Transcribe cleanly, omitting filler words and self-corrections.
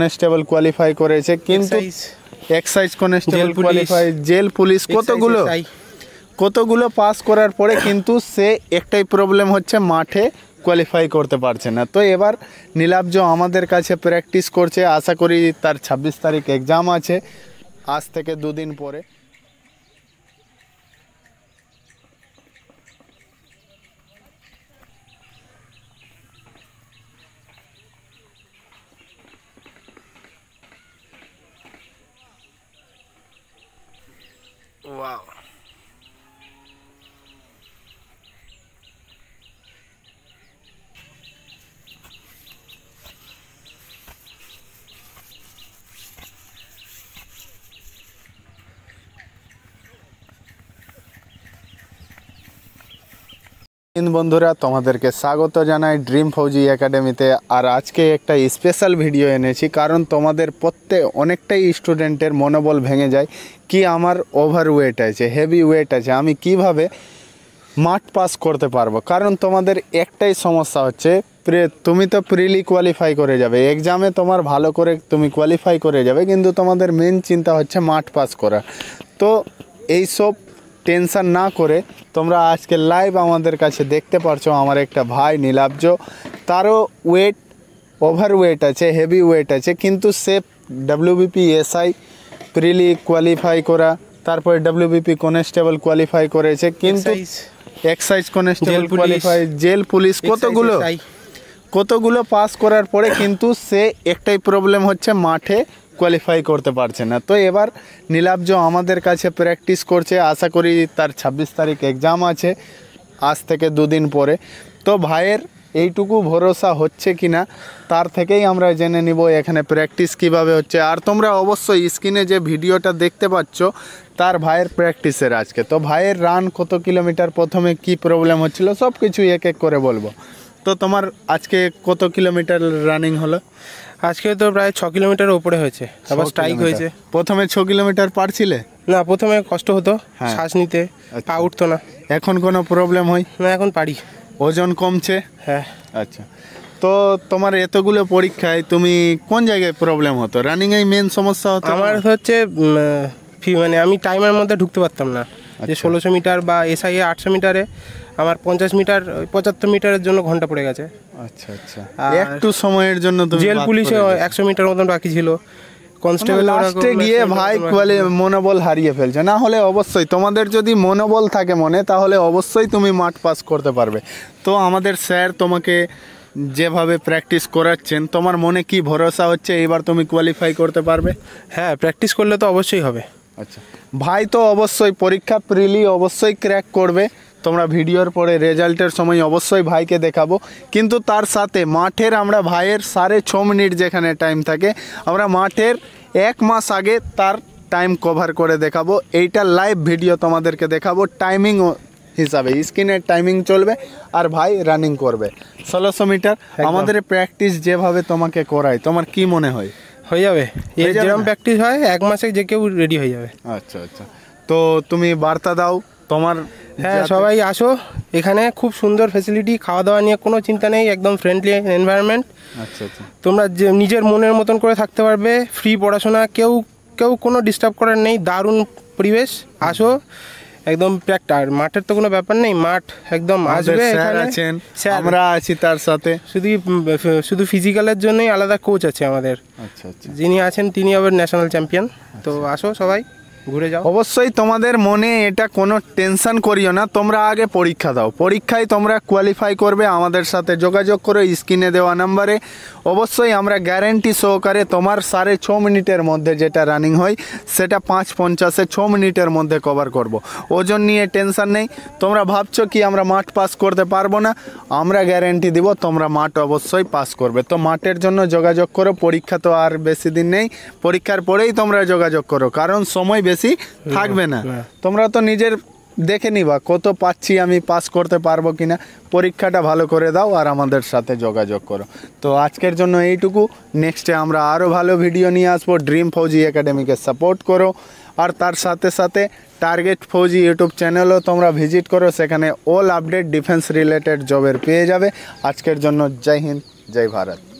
Constable qualify করেছে কিন্তু excise constable qualify jail police কতগুলো পাস করার পরে কিন্তু সে একটাই প্রবলেম হচ্ছে মাঠে কোয়ালিফাই করতে পারছে না। তো এবার নীলাব্জ আমাদের কাছে প্র্যাকটিস করছে, আশা করি তার ২৬ তারিখ এক্সাম আছে, আজ থেকে দুদিন পরে। Wow. इन बंधुरा तुम्हादेरके स्वागत जानाई ड्रीम फौजी एकाडेमीते। और आज के एक स्पेशल भिडियो एनेछि कारण तुम्हादेर प्रत्येक अनेकटाई स्टूडेंटेर मनोबल भेंगे जाए कि आमार ओभारवेट आछे, हेवी वेट आछे, आमी किभाबे माठ पास करते पारबो। कारण तुम्हादेर एकटाई समस्या होच्छे तुमी तो प्रिली क्वालिफाई करे जाबे, एग्जामे तोमार भालो करे तुमी क्वालिफाई करे जाबे, किन्तु तुम्हादेर मेन चिंता होच्छे माठ पास करा। तो एई सब टेंशन ना करे तोमरा आज के लाइव आमादेर काछे देखते पारछो आमार एकटा भाई नीलाब्ज, तारो वेट ओभारवेट आछे, हेवी वेट आछे, किन्तु से डब्ल्यूबीपी एसआई प्रिली क्वालिफाई करा, तारपर डब्ल्यूबीपी कनस्टेबल क्वालिफाई करेछे किन्तु excise constable qualify jail police কতগুলো পাস করার পরে কিন্তু সে একটাই প্রবলেম হচ্ছে মাঠে কোয়ালিফাই করতে পারছে না। তো এবার নীলাব্জ আমাদের কাছে প্র্যাকটিস করছে, আশা করি তার ২৬ তারিখ এক্সাম আছে, আজ থেকে দুদিন পরে। তো ভাইয়ের এইটুকু ভরসা হচ্ছে কিনা তার থেকেই আমরা জেনে নিব এখানে প্র্যাকটিস কিভাবে হচ্ছে। আর তোমরা অবশ্যই স্ক্রিনে যে ভিডিওটা দেখতে পাচ্ছ তার ভাইয়ের প্র্যাকটিসের আজকে। তো ভাইয়ের রান কত কিলোমিটার, প্রথমে কি প্রবলেম হচ্ছিল, সব কিছু এক এক করে বলবো। तो तुम्हार आज के कत किलोमीटर रानिंग हलो? आज के तो प्राय 6 किलोमीटर ऊपर होइछे, आबार स्ट्राइक होइछे। प्रथमे 6 किलोमीटर पारछिले ना? प्रथमे कष्ट हतो, श्वास निते पा उठतो ना। एखन कोनो प्रॉब्लम हय ना? एखन पारी, ओजन कमछे। हां अच्छा। तो तुम्हार एतगुलो परीक्षाय तुमी कोन जायगाय प्रॉब्लम हतो? रानिंग ए मेन समस्या हतो। आमार होच्छे फी माने आमी टाइमेर मध्ये ढुकते पारताम ना, जे 1600 मीटर बा एसआई 800 मीटारे আমার 50 মিটার 75 মিটারের জন্য ঘন্টা পড়ে গেছে। আচ্ছা আচ্ছা, একটু সময়ের জন্য তো জেল পুলিশে 100 মিটার মত বাকি ছিল, কনস্টেবল লাস্টে গিয়ে ভাই কোয়ালি মনোবল হারিয়ে ফেলছে। না হলে অবশ্যই তোমাদের যদি মনোবল থাকে মনে তাহলে অবশ্যই তুমি মাঠ পাস করতে পারবে। তো আমাদের স্যার তোমাকে যেভাবে প্র্যাকটিস করাচ্ছেন তোমার মনে কি ভরসা হচ্ছে এবার তুমি কোয়ালিফাই করতে পারবে? হ্যাঁ, প্র্যাকটিস করলে তো অবশ্যই হবে। আচ্ছা ভাই, তো অবশ্যই পরীক্ষা প্রিলি অবশ্যই ক্র্যাক করবে। তোমরা ভিডিওর পরে রেজাল্টের সময় অবশ্যই ভাইকে দেখাবো, কিন্তু তার সাথে মাঠের আমরা ভাইয়ের 6.5 মিনিট যেখানে টাইম থাকে আমরা মাঠের 1 মাস আগে তার টাইম কভার করে দেখাবো। এইটা লাইভ ভিডিও তোমাদেরকে দেখাবো, টাইমিং হিসাবে স্ক্রিনের টাইমিং চলবে আর ভাই রানিং করবে 1600 মিটার। আমাদের প্র্যাকটিস যেভাবে তোমাকে করাই তোমার কি মনে হয় হয়ে যাবে? এই যেরকম প্র্যাকটিস হয় 1 মাসে যে কেউ রেডি হয়ে যাবে। আচ্ছা আচ্ছা, তো তুমি বার্তা দাও তোমার। হ্যাঁ, সবাই আসো, এখানে খুব সুন্দর ফ্যাসিলিটি, খাওয়া দাওয়া নিয়ে কোনো চিন্তা নেই, একদম ফ্রেন্ডলি এনভায়রনমেন্ট। আচ্ছা আচ্ছা, তোমরা যে নিজের মনের মতন করে থাকতে পারবে, ফ্রি পড়াশোনা, কেউ কেউ কোনো ডিস্টার্ব করার নেই, দারুণ পরিবেশ। আসো একদম প্র্যাকটার, মাঠের তো কোনো ব্যাপার নেই, মাঠ একদম আসবে, এখানে আছেন, আমরা আছি তার সাথে। শুধু ফিজিক্যালের জন্যই আলাদা কোচ আছে আমাদের। আচ্ছা আচ্ছা, যিনি আছেন তিনি আবার ন্যাশনাল চ্যাম্পিয়ন। তো আসো সবাই ঘুরে যাও। অবশ্যই তোমাদের মনে এটা কোনো টেনশন করিও না, তোমরা আগে পরীক্ষা দাও, পরীক্ষায় তোমরা কোয়ালিফাই করবে। আমাদের সাথে যোগাযোগ করো স্ক্রিনে দেওয়া নাম্বারে, অবশ্যই আমরা গ্যারান্টি সহকারে তোমার 6.5 মিনিটের মধ্যে যেটা রানিং হয় সেটা 5:50-এ 6 মিনিটের মধ্যে কভার করব। ওজন নিয়ে টেনশন নেই। তোমরা ভাবছো কি আমরা মাঠ পাস করতে পারবো না, আমরা গ্যারান্টি দিব তোমরা মাঠ অবশ্যই পাস করবে। তো মাঠের জন্য যোগাযোগ করো, পরীক্ষা তো আর বেশি দিন নেই, পরীক্ষার পরেই তোমরা যোগাযোগ করো, কারণ সময় বেশি থাকবে না। তোমরা তো নিজের দেখে নিবা কত পাচ্ছি আমি পাস করতে পারবো কিনা, পরীক্ষাটা ভালো করে দাও আর আমাদের সাথে যোগাযোগ করো। তো আজকের জন্য এইটুকু, নেক্সটে আমরা আরও ভালো ভিডিও নিয়ে আসবো। ড্রিম ফৌজি একাডেমিকে সাপোর্ট করো আর তার সাথে সাথে টার্গেট ফৌজি ইউটিউব চ্যানেলও তোমরা ভিজিট করো, সেখানে অল আপডেট ডিফেন্স রিলেটেড জবের পেয়ে যাবে। আজকের জন্য জয় হিন্দ, জয় ভারত।